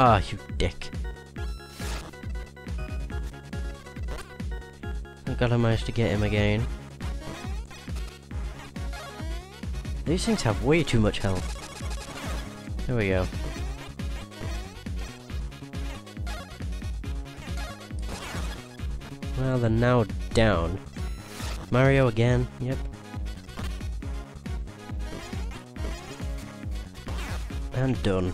Ah, you dick. Thank God I managed to get him again. These things have way too much health. There we go. Well, they're now down. Mario again, yep. And done.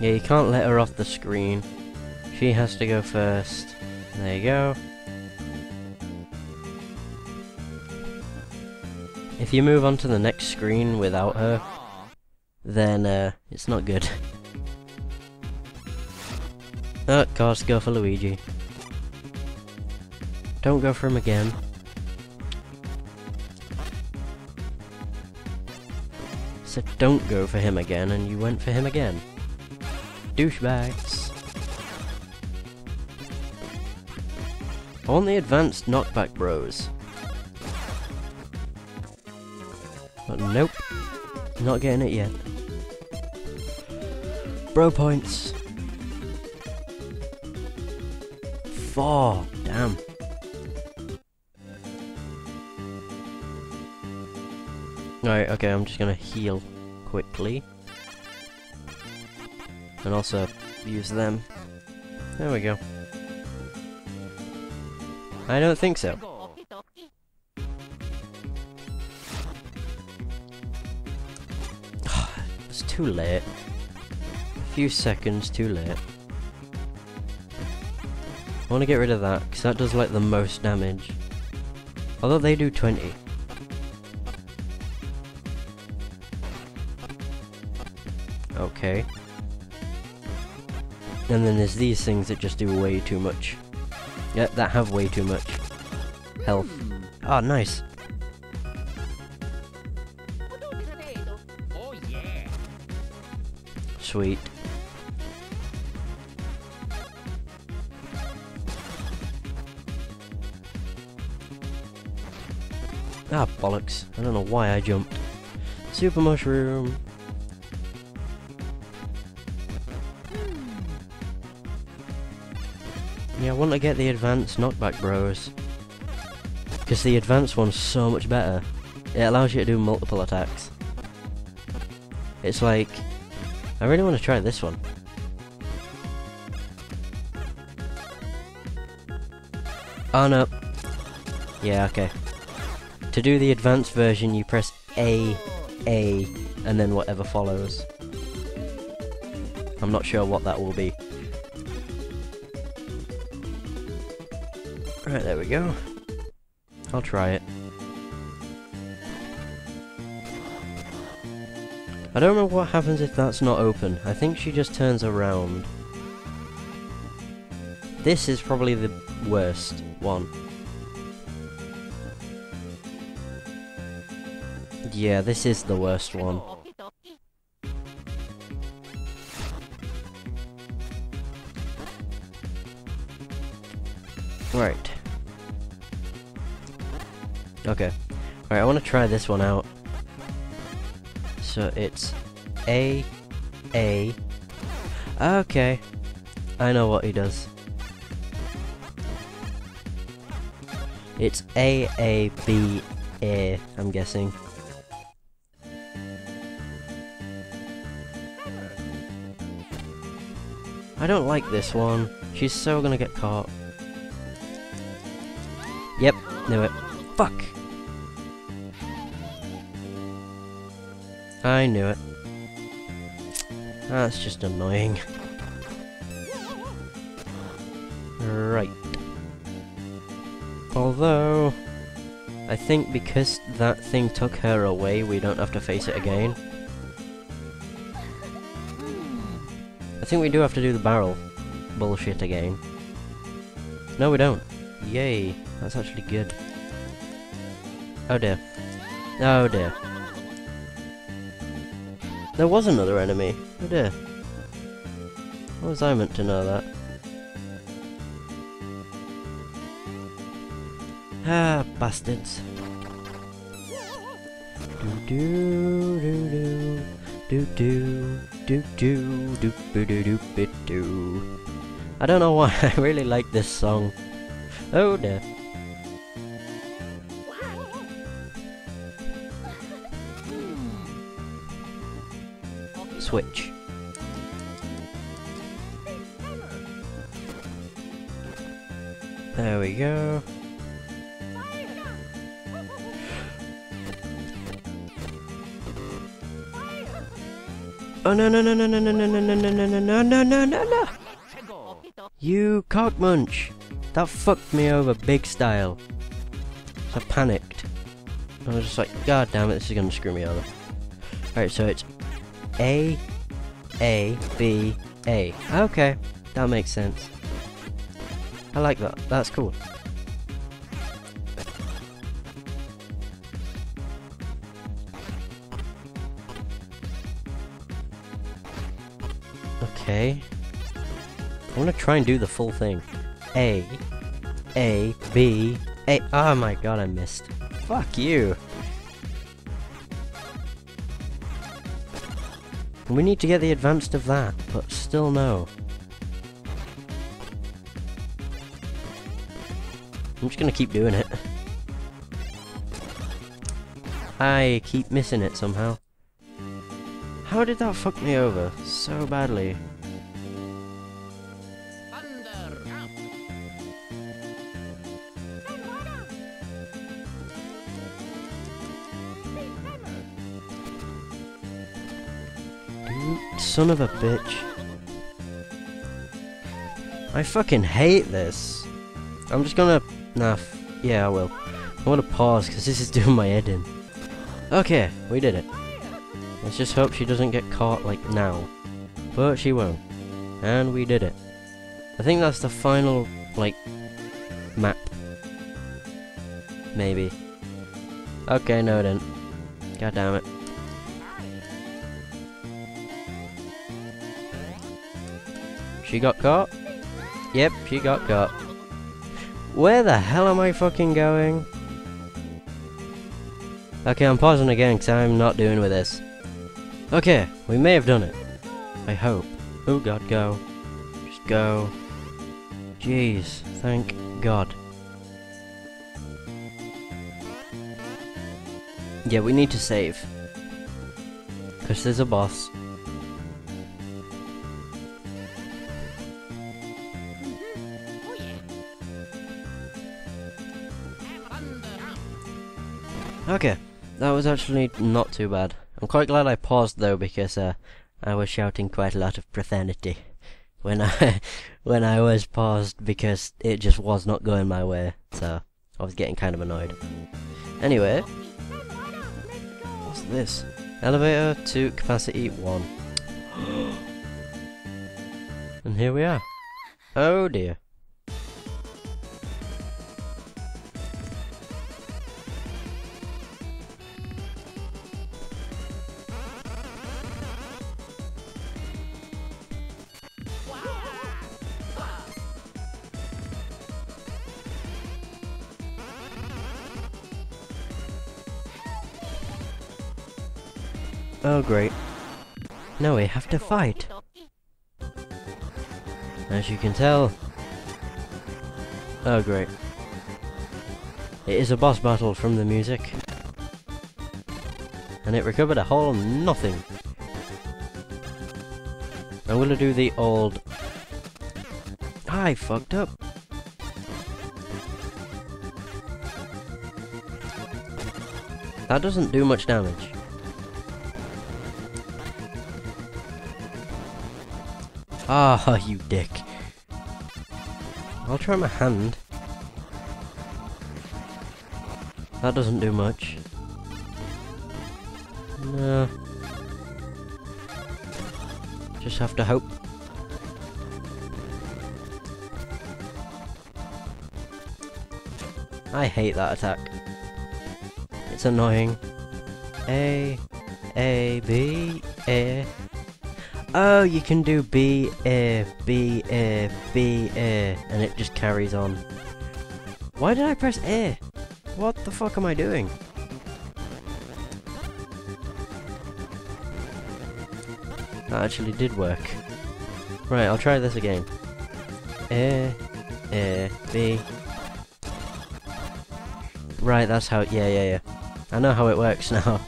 Yeah, you can't let her off the screen. She has to go first. There you go. If you move on to the next screen without her, then it's not good. Oh, of course, go for Luigi. Don't go for him again. So don't go for him again, and you went for him again. Douchebags. On the advanced knockback bros. But nope, not getting it yet. Bro points. 4, damn. Alright, okay, I'm just gonna heal quickly. And also use them. There we go. I don't think so. It's too late. A few seconds too late. I want to get rid of that, because that does like the most damage. Although they do 20. Okay. And then there's these things that just do way too much. Yep, that have way too much health. Ah, nice. Sweet. Ah, bollocks. I don't know why I jumped. Super mushroom. Yeah, I want to get the advanced knockback bros, because the advanced one's so much better. It allows you to do multiple attacks. It's like, I really want to try this one. Oh no. Yeah, okay. To do the advanced version, you press A, and then whatever follows. I'm not sure what that will be. Right, there we go. I'll try it. I don't know what happens if that's not open. I think she just turns around. This is probably the worst one. Yeah, this is the worst one. Right. Okay. Alright, I want to try this one out. So it's A. Okay. I know what he does. It's A, B, A, I'm guessing. I don't like this one. She's so gonna get caught. Yep, knew it. Fuck! I knew it. That's just annoying. Right. Although, I think because that thing took her away, we don't have to face it again. I think we do have to do the barrel bullshit again. No, we don't. Yay. That's actually good. Oh dear. Oh dear. There was another enemy. Oh dear. How was I meant to know that? Ah, bastards. I don't know why I really like this song. Oh dear. Switch. There we go. Oh no no no no no no no no no no no no no no no no! You cockmunch! That fucked me over big style. So I panicked. I was just like, God damn it, this is gonna screw me over. Alright, so it's A B A. Okay, that makes sense. I like that. That's cool. Okay. I want to try and do the full thing. A, B, A. Oh my god, I missed. Fuck you. We need to get the advanced of that, but still no. I'm just gonna keep doing it. I keep missing it somehow. How did that fuck me over so badly? Son of a bitch. I fucking hate this. I'm just gonna... Nah, yeah, I will. I wanna pause, because this is doing my head in. Okay, we did it. Let's just hope she doesn't get caught, like, now. But she won't. And we did it. I think that's the final, like, map. Maybe. Okay, no, it didn't. God damn it. She got caught? Yep, she got caught. Where the hell am I fucking going? Okay, I'm pausing again because I'm not doing with this. Okay, we may have done it. I hope. Oh god, go. Just go. Jeez, thank god. Yeah, we need to save. Because there's a boss. Okay, that was actually not too bad. I'm quite glad I paused though, because I was shouting quite a lot of profanity when I was paused, because it just was not going my way, so I was getting kind of annoyed. Anyway, what's this? Elevator to capacity 1. And here we are. Oh dear. Oh great. Now we have to fight. As you can tell. Oh great. It is a boss battle from the music. And it recovered a whole nothing. I'm gonna do the old... I fucked up. That doesn't do much damage. Ah, you dick. I'll try my hand. That doesn't do much. No. Just have to hope. I hate that attack. It's annoying. A, B, A. Oh, you can do B, A, B, A, B, A, and it just carries on. Why did I press A? What the fuck am I doing? That actually did work. Right, I'll try this again. A, B. Right, that's how, yeah. I know how it works now.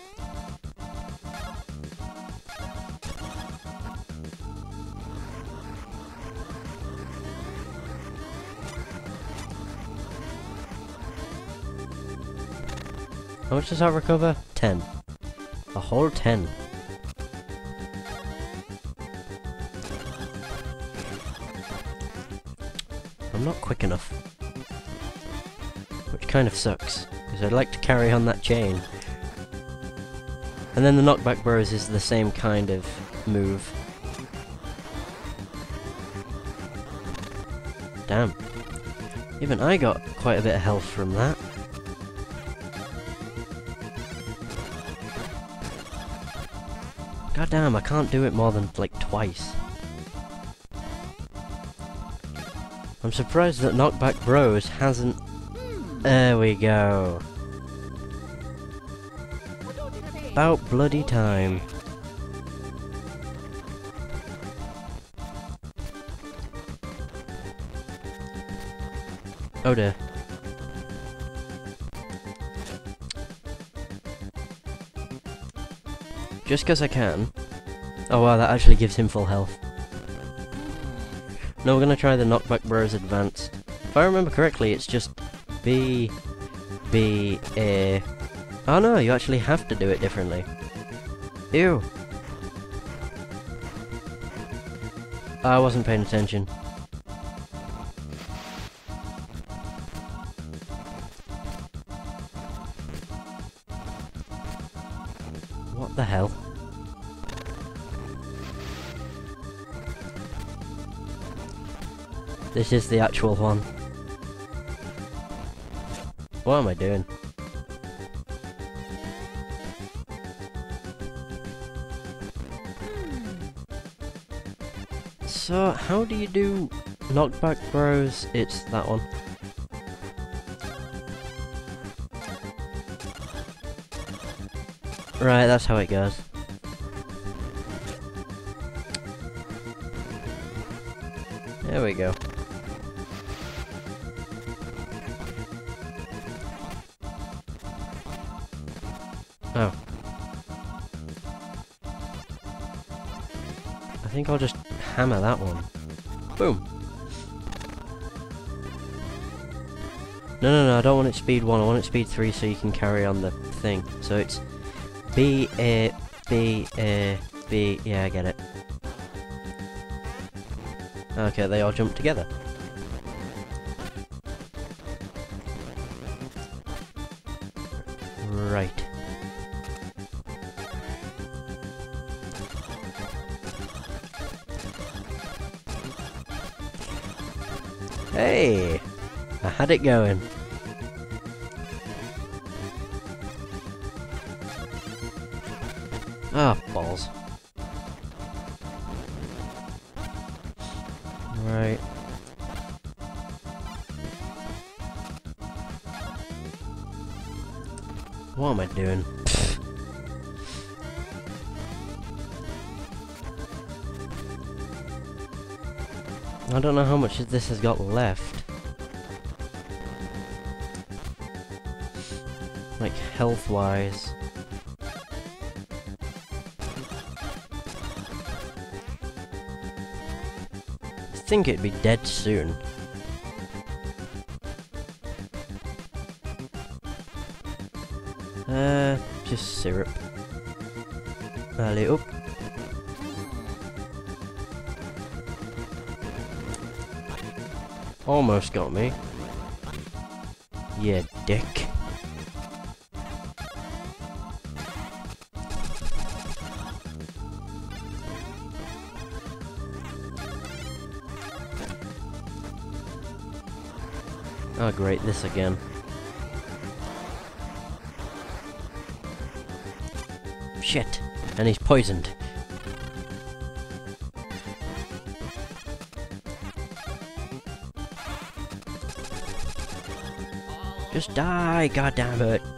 How much does that recover? 10. A whole 10. I'm not quick enough. Which kind of sucks, because I'd like to carry on that chain. And then the knockback bros is the same kind of move. Damn. Even I got quite a bit of health from that. God damn, I can't do it more than, like, twice. I'm surprised that Knockback Bros hasn't... There we go. About bloody time. Oh dear. Just because I can. Oh wow, that actually gives him full health. No, we're going to try the Knockback Bros Advanced. If I remember correctly, it's just B, A. Oh no, you actually have to do it differently. Ew. I wasn't paying attention. What the hell? This is the actual one. What am I doing? So, how do you do Knockback Bros? It's that one. Right, that's how it goes. There we go. Oh. I think I'll just hammer that one. Boom! No, I don't want it speed 1, I want it speed 3 so you can carry on the thing. So it's... B, A, B, A, B, yeah, I get it. Okay, they all jump together. Right. Hey! I had it going. Ah, balls. Right. What am I doing? I don't know how much of this has got left. Like, health-wise. I think it'd be dead soon. Just syrup. Alley up. Almost got me. Yeah, dick. Oh great, this again. Shit! And he's poisoned. Just die, goddammit!